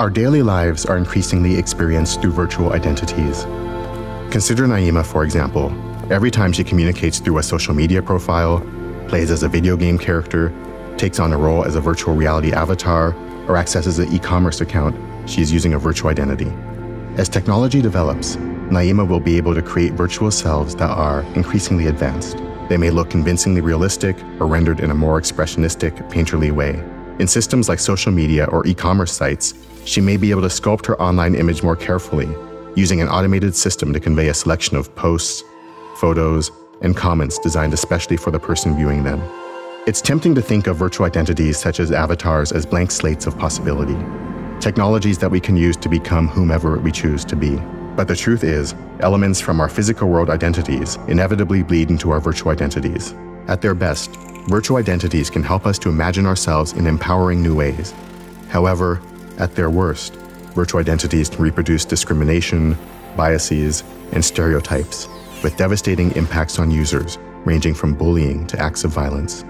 Our daily lives are increasingly experienced through virtual identities. Consider Naima, for example. Every time she communicates through a social media profile, plays as a video game character, takes on a role as a virtual reality avatar, or accesses an e-commerce account, she is using a virtual identity. As technology develops, Naima will be able to create virtual selves that are increasingly advanced. They may look convincingly realistic or rendered in a more expressionistic, painterly way. In systems like social media or e-commerce sites, she may be able to sculpt her online image more carefully, using an automated system to convey a selection of posts, photos, and comments designed especially for the person viewing them. It's tempting to think of virtual identities such as avatars as blank slates of possibility, technologies that we can use to become whomever we choose to be. But the truth is, elements from our physical world identities inevitably bleed into our virtual identities. At their best, virtual identities can help us to imagine ourselves in empowering new ways. However, at their worst, virtual identities can reproduce discrimination, biases, and stereotypes, with devastating impacts on users, ranging from bullying to acts of violence.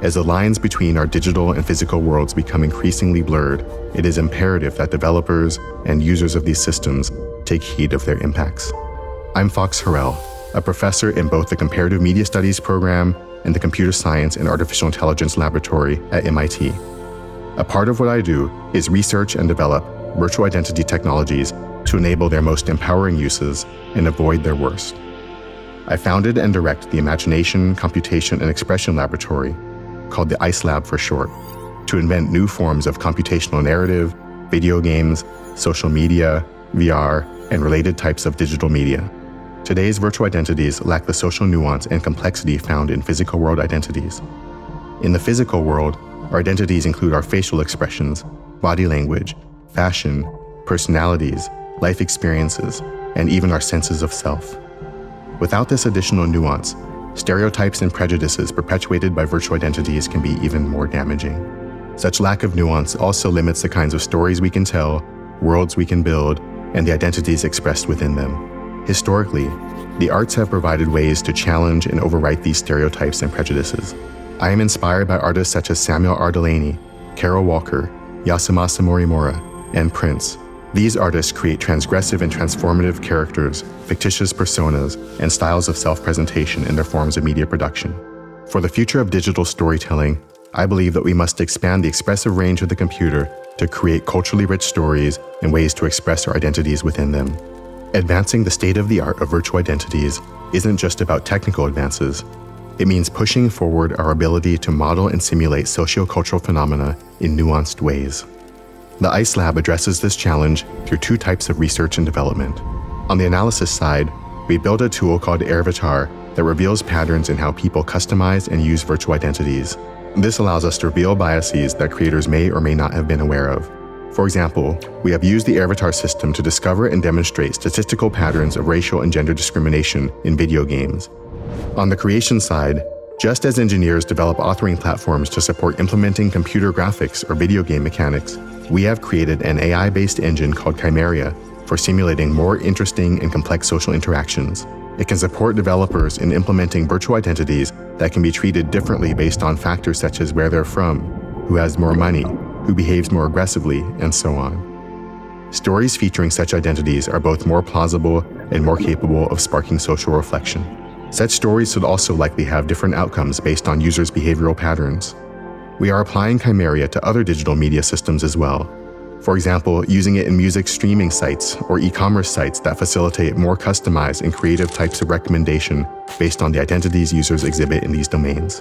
As the lines between our digital and physical worlds become increasingly blurred, it is imperative that developers and users of these systems take heed of their impacts. I'm Fox Harrell, a professor in both the Comparative Media Studies program and the Computer Science and Artificial Intelligence Laboratory at MIT. A part of what I do is research and develop virtual identity technologies to enable their most empowering uses and avoid their worst. I founded and direct the Imagination, Computation, and Expression Laboratory, called the ICE Lab for short, to invent new forms of computational narrative, video games, social media, VR, and related types of digital media. Today's virtual identities lack the social nuance and complexity found in physical world identities. In the physical world, our identities include our facial expressions, body language, fashion, personalities, life experiences, and even our senses of self. Without this additional nuance, stereotypes and prejudices perpetuated by virtual identities can be even more damaging. Such lack of nuance also limits the kinds of stories we can tell, worlds we can build, and the identities expressed within them. Historically, the arts have provided ways to challenge and overwrite these stereotypes and prejudices. I am inspired by artists such as Samuel R. Delaney, Carol Walker, Yasumasa Morimura, and Prince. These artists create transgressive and transformative characters, fictitious personas, and styles of self-presentation in their forms of media production. For the future of digital storytelling, I believe that we must expand the expressive range of the computer to create culturally rich stories and ways to express our identities within them. Advancing the state of the art of virtual identities isn't just about technical advances. It means pushing forward our ability to model and simulate sociocultural phenomena in nuanced ways. The ICE Lab addresses this challenge through two types of research and development. On the analysis side, we build a tool called AirVatar that reveals patterns in how people customize and use virtual identities. This allows us to reveal biases that creators may or may not have been aware of. For example, we have used the AirVatar system to discover and demonstrate statistical patterns of racial and gender discrimination in video games. On the creation side, just as engineers develop authoring platforms to support implementing computer graphics or video game mechanics, we have created an AI-based engine called Chimeria for simulating more interesting and complex social interactions. It can support developers in implementing virtual identities that can be treated differently based on factors such as where they're from, who has more money, who behaves more aggressively, and so on. Stories featuring such identities are both more plausible and more capable of sparking social reflection. Such stories should also likely have different outcomes based on users' behavioral patterns. We are applying Chimeria to other digital media systems as well. For example, using it in music streaming sites or e-commerce sites that facilitate more customized and creative types of recommendation based on the identities users exhibit in these domains.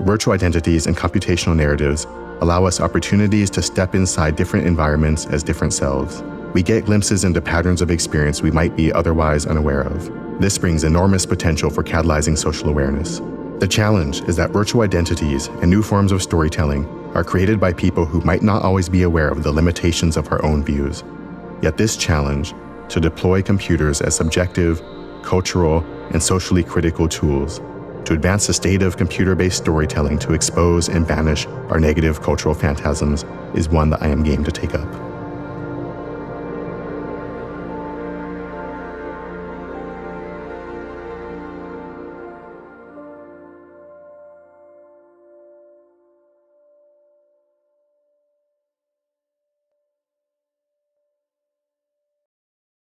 Virtual identities and computational narratives allow us opportunities to step inside different environments as different selves. We get glimpses into patterns of experience we might be otherwise unaware of. This brings enormous potential for catalyzing social awareness. The challenge is that virtual identities and new forms of storytelling are created by people who might not always be aware of the limitations of our own views. Yet this challenge, to deploy computers as subjective, cultural, and socially critical tools, to advance the state of computer-based storytelling to expose and banish our negative cultural phantasms, is one that I am game to take up.